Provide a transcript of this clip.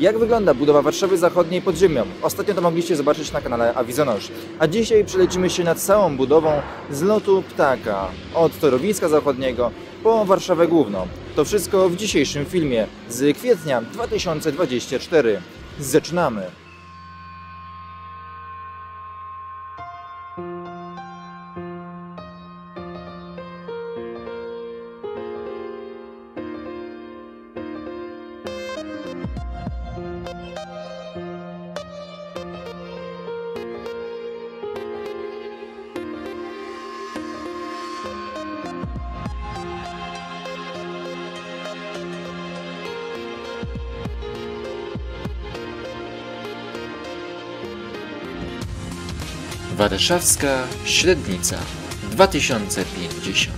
jak wygląda budowa Warszawy Zachodniej pod ziemią. Ostatnio to mogliście zobaczyć na kanale Awizonosz. A dzisiaj przelecimy się nad całą budową z lotu ptaka, od torowiska zachodniego po Warszawę Główną. To wszystko w dzisiejszym filmie z kwietnia 2024. Zaczynamy! Warszawska Średnica 2050.